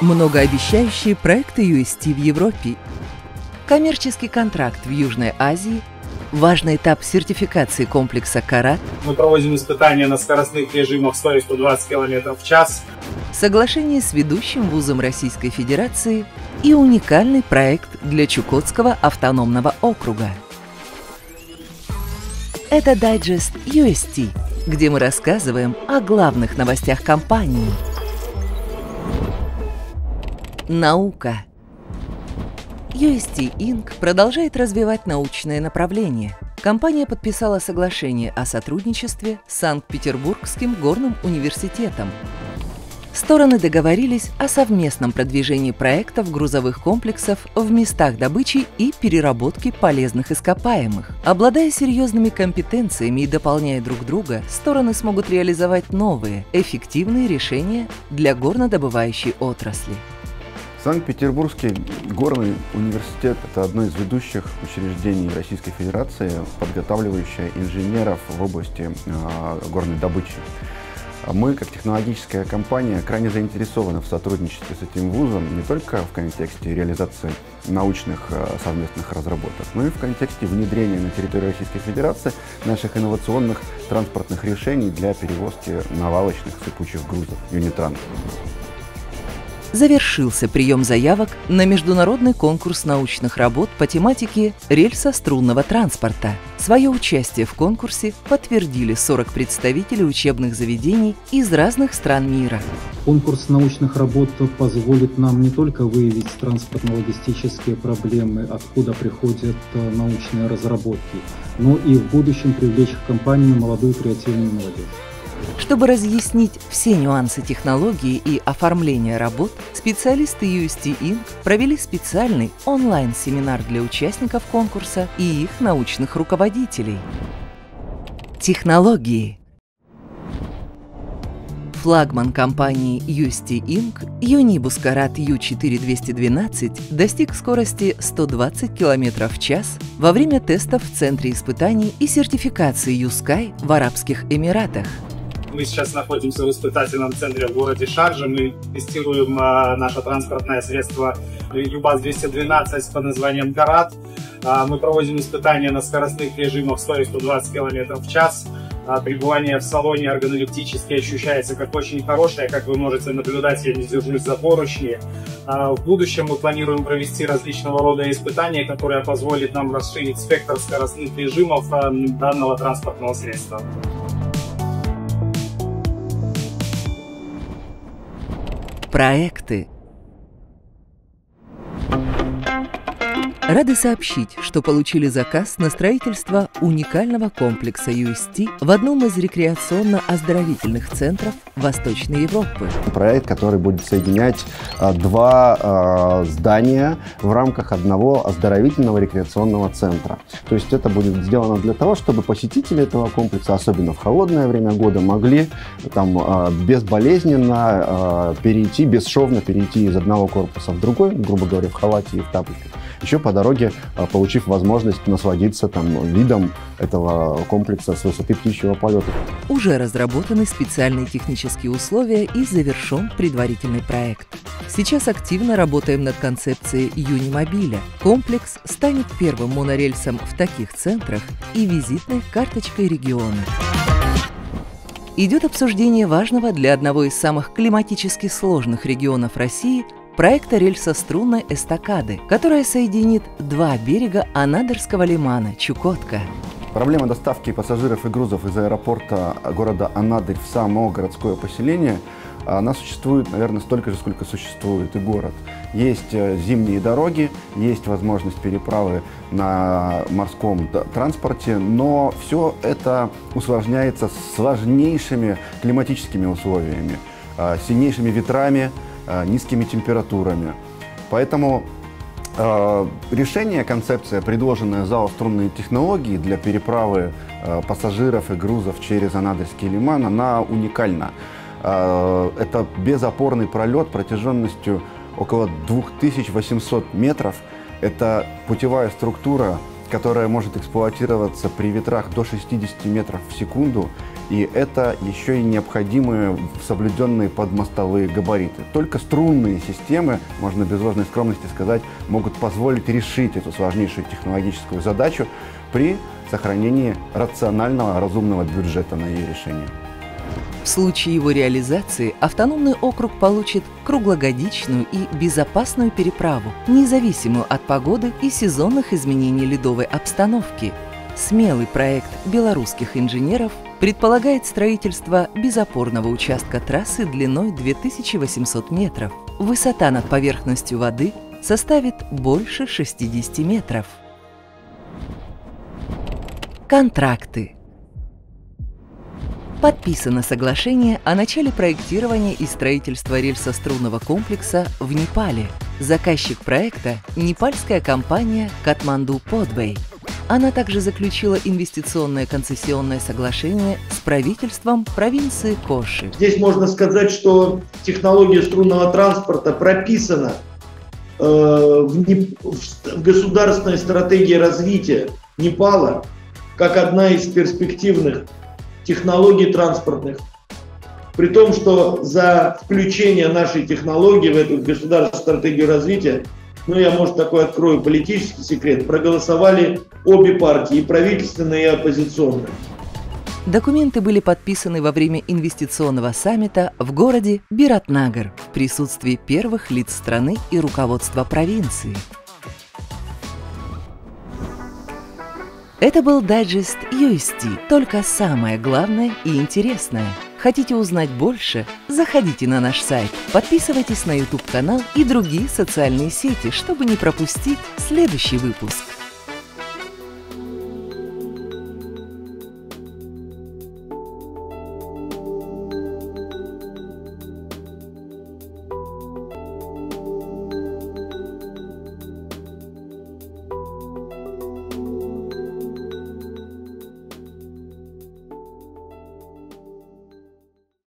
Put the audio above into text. Многообещающие проекты UST в Европе, коммерческий контракт в Южной Азии, важный этап сертификации комплекса «Карат». Мы проводим испытания на скоростных режимах 100-120 км в час. Соглашение с ведущим вузом Российской Федерации и уникальный проект для Чукотского автономного округа. Это дайджест UST, где мы рассказываем о главных новостях компании. Наука. UST Inc. продолжает развивать научное направление. Компания подписала соглашение о сотрудничестве с Санкт-Петербургским горным университетом. Стороны договорились о совместном продвижении проектов грузовых комплексов в местах добычи и переработки полезных ископаемых. Обладая серьезными компетенциями и дополняя друг друга, стороны смогут реализовать новые, эффективные решения для горнодобывающей отрасли. Санкт-Петербургский горный университет – это одно из ведущих учреждений Российской Федерации, подготавливающее инженеров в области горной добычи. Мы, как технологическая компания, крайне заинтересованы в сотрудничестве с этим вузом не только в контексте реализации научных совместных разработок, но и в контексте внедрения на территории Российской Федерации наших инновационных транспортных решений для перевозки навалочных сыпучих грузов «Юнитран». Завершился прием заявок на международный конкурс научных работ по тематике рельса струнного транспорта. Свое участие в конкурсе подтвердили 40 представителей учебных заведений из разных стран мира. Конкурс научных работ позволит нам не только выявить транспортно-логистические проблемы, откуда приходят научные разработки, но и в будущем привлечь к компании молодую креативную молодежь. Чтобы разъяснить все нюансы технологии и оформления работ, специалисты UST Inc. провели специальный онлайн-семинар для участников конкурса и их научных руководителей. Технологии. Флагман компании UST Inc. Unibus Carat U4212 достиг скорости 120 км в час во время тестов в Центре испытаний и сертификации U-Sky в Арабских Эмиратах. Мы сейчас находимся в испытательном центре в городе Шарджа. Мы тестируем наше транспортное средство ЮБАС-212 под названием «Карат». Мы проводим испытания на скоростных режимах 100-120 км в час. Пребывание в салоне органолептически ощущается как очень хорошее. Как вы можете наблюдать, я не держусь за поручни. В будущем мы планируем провести различного рода испытания, которые позволят нам расширить спектр скоростных режимов данного транспортного средства. Проекты. Рады сообщить, что получили заказ на строительство уникального комплекса UST в одном из рекреационно-оздоровительных центров Восточной Европы. Проект, который будет соединять два здания в рамках одного оздоровительного рекреационного центра. То есть это будет сделано для того, чтобы посетители этого комплекса, особенно в холодное время года, могли там безболезненно перейти, бесшовно перейти из одного корпуса в другой, грубо говоря, в халате и в тапочках, еще по дороге получив возможность насладиться там видом этого комплекса с высоты птичьего полета. Уже разработаны специальные технические условия и завершен предварительный проект. Сейчас активно работаем над концепцией Юнимобиля. Комплекс станет первым монорельсом в таких центрах и визитной карточкой региона. Идет обсуждение важного для одного из самых климатически сложных регионов России – проекта рельса струнной эстакады, которая соединит два берега Анадырского лимана, Чукотка. Проблема доставки пассажиров и грузов из аэропорта города Анадырь в само городское поселение, она существует, наверное, столько же, сколько существует и город. Есть зимние дороги, есть возможность переправы на морском транспорте, но все это усложняется сложнейшими климатическими условиями, сильнейшими ветрами, низкими температурами. Поэтому решение, концепция, предложенная ЗАО «Струнные технологии» для переправы пассажиров и грузов через Анадырский лиман, она уникальна. Это безопорный пролет протяженностью около 2800 метров. Это путевая структура, которая может эксплуатироваться при ветрах до 60 метров в секунду И это еще и необходимые соблюденные под мостовые габариты. Только струнные системы, можно без ложной скромности сказать, могут позволить решить эту сложнейшую технологическую задачу при сохранении рационального, разумного бюджета на ее решение. В случае его реализации автономный округ получит круглогодичную и безопасную переправу, независимую от погоды и сезонных изменений ледовой обстановки. Смелый проект белорусских инженеров предполагает строительство безопорного участка трассы длиной 2800 метров. Высота над поверхностью воды составит больше 60 метров. Контракты. Подписано соглашение о начале проектирования и строительства рельсострунного комплекса в Непале. Заказчик проекта – непальская компания «Катманду-Подбей». Она также заключила инвестиционное концессионное соглашение с правительством провинции Коши. Здесь можно сказать, что технология струнного транспорта прописана в государственной стратегии развития Непала как одна из перспективных технологий транспортных. При том, что за включение нашей технологии в эту государственную стратегию развития, ну я, может, такой открою политический секрет, проголосовали обе партии, и правительственные, и оппозиционные. Документы были подписаны во время инвестиционного саммита в городе Биратнагар в присутствии первых лиц страны и руководства провинции. Это был дайджест UST, только самое главное и интересное. Хотите узнать больше? Заходите на наш сайт, подписывайтесь на YouTube-канал и другие социальные сети, чтобы не пропустить следующий выпуск.